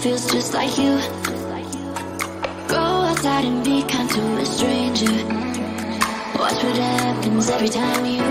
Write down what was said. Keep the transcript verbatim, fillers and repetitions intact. feels just like you. Go outside and be kind to a stranger. Watch what happens every time you